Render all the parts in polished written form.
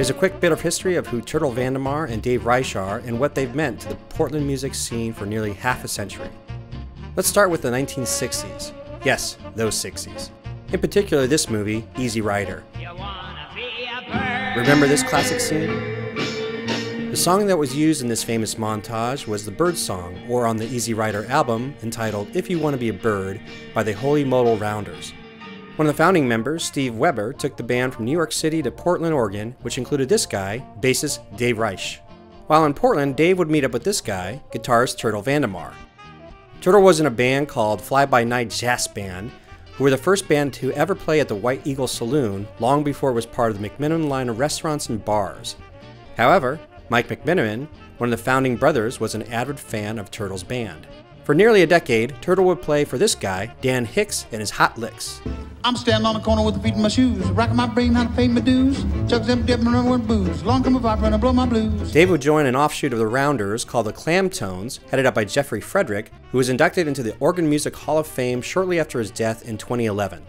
Here's a quick bit of history of who Turtle VanDemarr and Dave Reisch are and what they've meant to the Portland music scene for nearly half a century. Let's start with the 1960s. Yes, those 60s. In particular, this movie, Easy Rider. Remember this classic scene? The song that was used in this famous montage was the Bird Song, or on the Easy Rider album, entitled If You Want to Be a Bird, by the Holy Modal Rounders. One of the founding members, Steve Weber, took the band from New York City to Portland, Oregon, which included this guy, bassist Dave Reisch. While in Portland, Dave would meet up with this guy, guitarist Turtle VanDemarr. Turtle was in a band called Fly By Night Jazz Band, who were the first band to ever play at the White Eagle Saloon, long before it was part of the McMenamin line of restaurants and bars. However, Mike McMenamin, one of the founding brothers, was an avid fan of Turtle's band. For nearly a decade, Turtle would play for this guy, Dan Hicks and His Hot Licks. I'm standing on the corner with the feet in my shoes, rocking my brain how to pay my dues, chugs them, dip my run booze, long come a viper and I blow my blues. Dave would join an offshoot of the Rounders called the Clam Tones, headed up by Jeffrey Frederick, who was inducted into the Oregon Music Hall of Fame shortly after his death in 2011.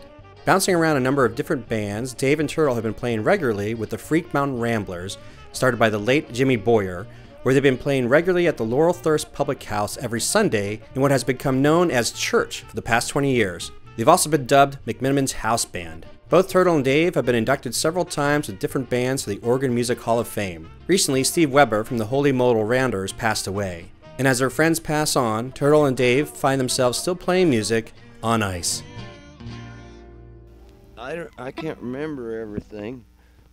Bouncing around a number of different bands, Dave and Turtle have been playing regularly with the Freak Mountain Ramblers, started by the late Jimmy Boyer, where they've been playing regularly at the Laurel Thirst Public House every Sunday in what has become known as church for the past 20 years. They've also been dubbed McMenamin's House Band. Both Turtle and Dave have been inducted several times with different bands to the Oregon Music Hall of Fame. Recently, Steve Weber from the Holy Modal Rounders passed away. And as their friends pass on, Turtle and Dave find themselves still playing music on ice. I can't remember everything.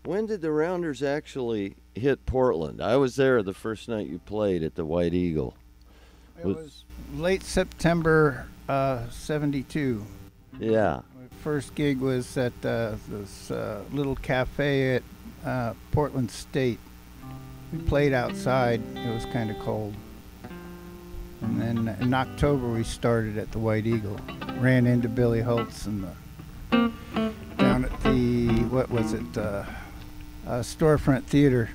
When did the Rounders actually hit Portland? I was there the first night you played at the White Eagle. It was late September 72. Yeah. My first gig was at this little cafe at Portland State. We played outside. It was kind of cold. And then in October we started at the White Eagle. Ran into Billy Holtz and down at the, what was it, Storefront Theater.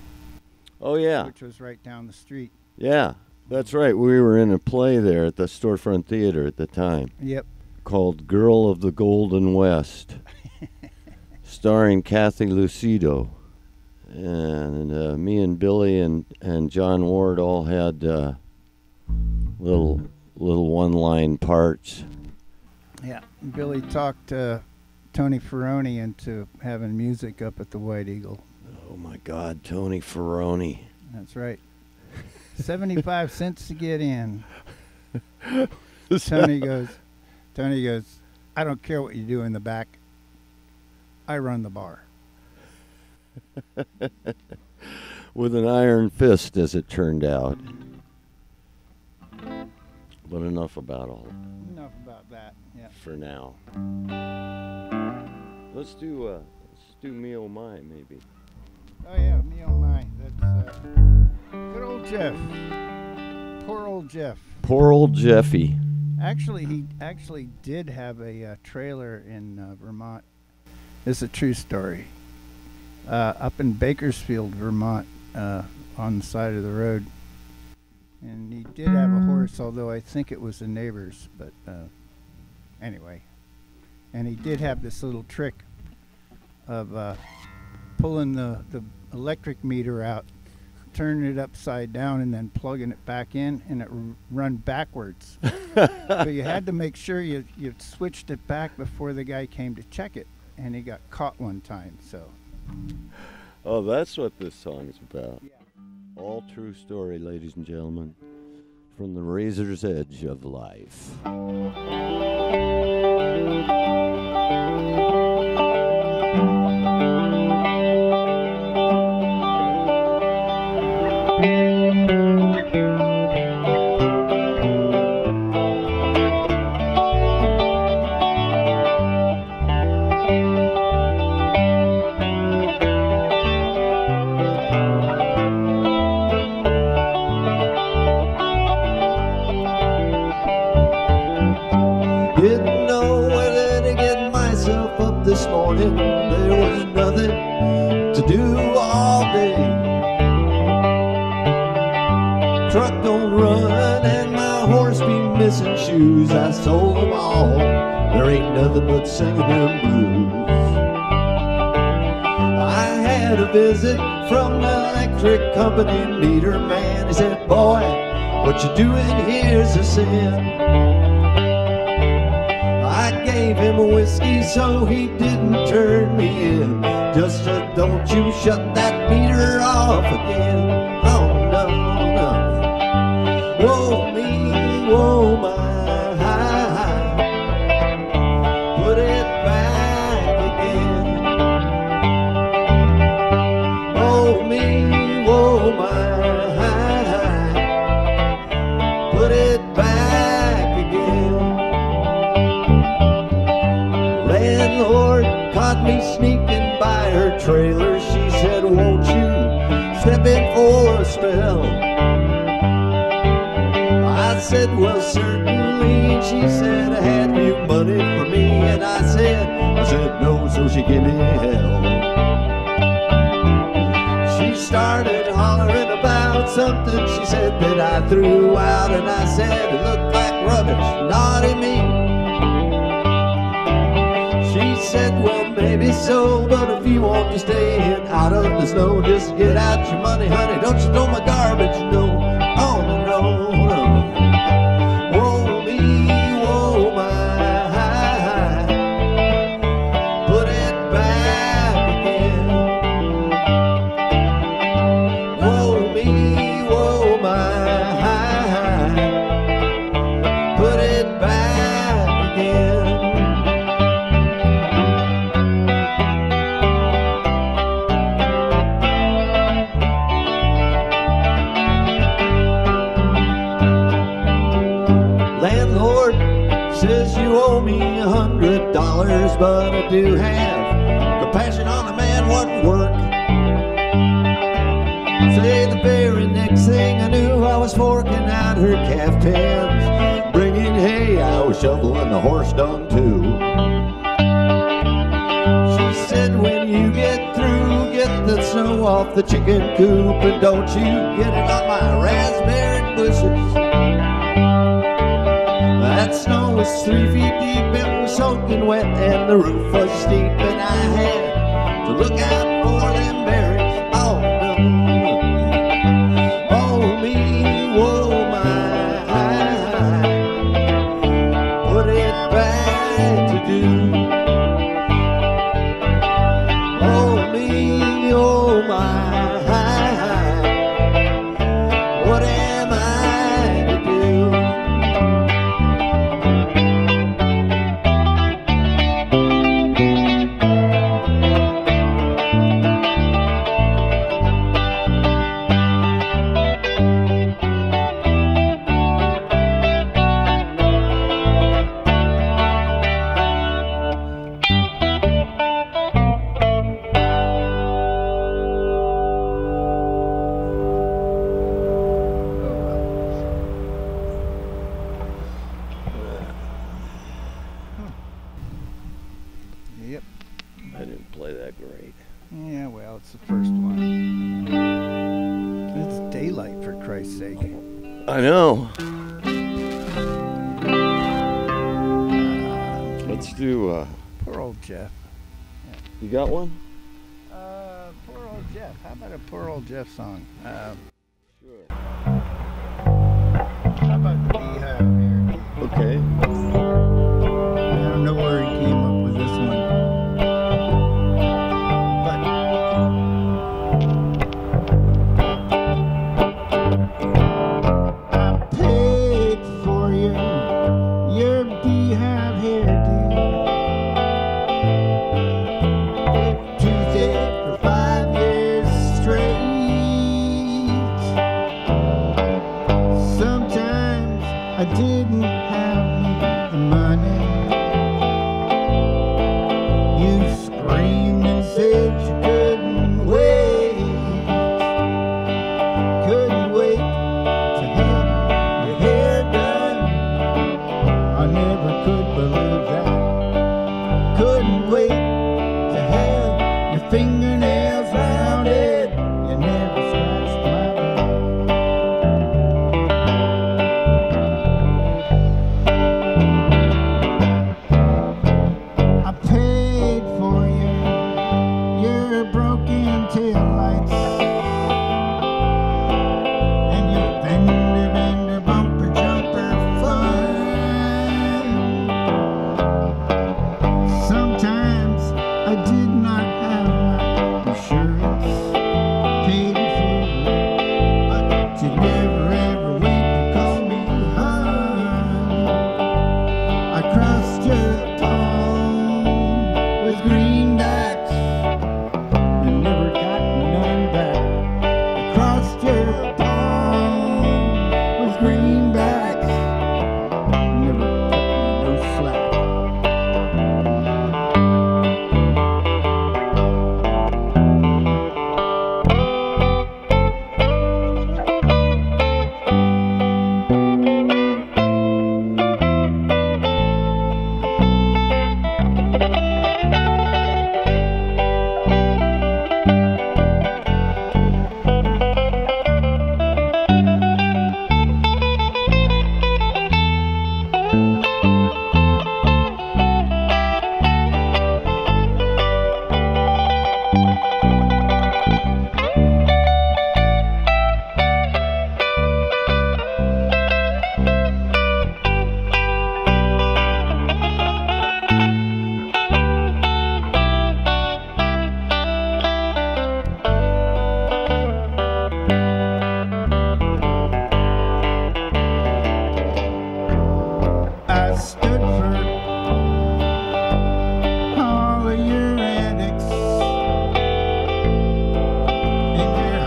Oh yeah. Which was right down the street. Yeah, that's right. We were in a play there at the Storefront Theater at the time. Yep. Called Girl of the Golden West, starring Kathy Lucido. And me and Billy and John Ward all had little one-line parts. Yeah, Billy talked Tony Ferroni into having music up at the White Eagle. Oh my God, Tony Ferroni. That's right. 75 cents to get in. Tony goes, I don't care what you do in the back. I run the bar. With an iron fist, as it turned out. But enough about all that. Enough about that, yeah. For now. Let's do Me Oh My, maybe. Oh yeah, Me Oh My. That's good old Jeff. Poor old Jeff. Poor old Jeffy. Actually, he actually did have a trailer in Vermont. It's a true story. Up in Bakersfield, Vermont, on the side of the road. And he did have a horse, although I think it was the neighbor's. But anyway. And he did have this little trick of pulling the electric meter out, turning it upside down, and then plugging it back in, and it run backwards. So you had to make sure you switched it back before the guy came to check it, and he got caught one time. So. Oh, that's what this song's about. Yeah. All true story, ladies and gentlemen, from the razor's edge of life. I sold them all. There ain't nothing but singing them blues. I had had a visit from the electric company meter man. He said, boy, what you doing here's a sin. I gave him a whiskey so he didn't turn me in. Just don't you shut that meter off again. Oh, no, no. Whoa, me, whoa, my. Me sneaking by her trailer, she said, won't you step in for a spell? I said, well, certainly. And she said, have you money for me? And I said no, so she gave me hell. She started hollering about something she said that I threw out, and I said, it looked like rubbish, naughty me. She said, well, maybe so, but if you want to stay in out of the snow, just get out your money, honey. Don't you throw my garbage, no. Oh, no, no. Whoa, me, whoa, my. Put it back again. Whoa, me, whoa, my. Put it back again. $100, but I do have compassion on a man won't work. Say the very next thing I knew, I was forking out her caftans, bringing hay, I was shoveling the horse dung too. She said, when you get through, get the snow off the chicken coop, and don't you get it on my raspberry bushes. That snow was 3 feet deep, it was soaking wet, and the roof was steep, and I had to look out for them berries. Oh, no. Oh, me, whoa, my. Put it back to do. Oh, me, oh, my. What am I to do? Got one? Poor old Jeff. How about a poor old Jeff song? Sure. How about the Beehive here? Okay. I don't know where he came up with this one. But I paid for you, your beehive hairdo. I didn't have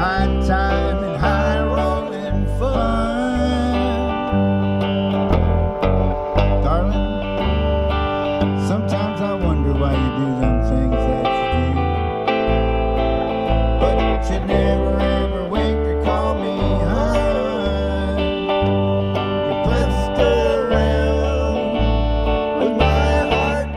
high time and high rolling fun. Darling, sometimes I wonder why you do them things that you do, but you never ever wait to call me home. You cluster around with my heart.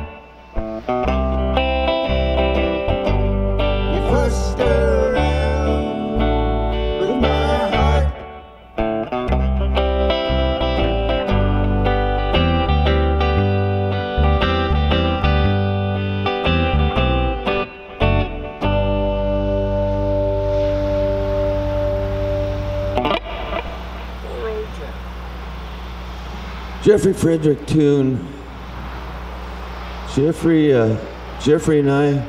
Jeffrey Frederick tune. Jeffrey and I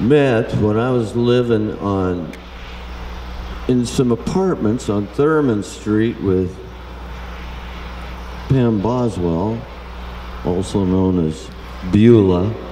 met when I was living in some apartments on Thurman Street with Pam Boswell, also known as Beulah.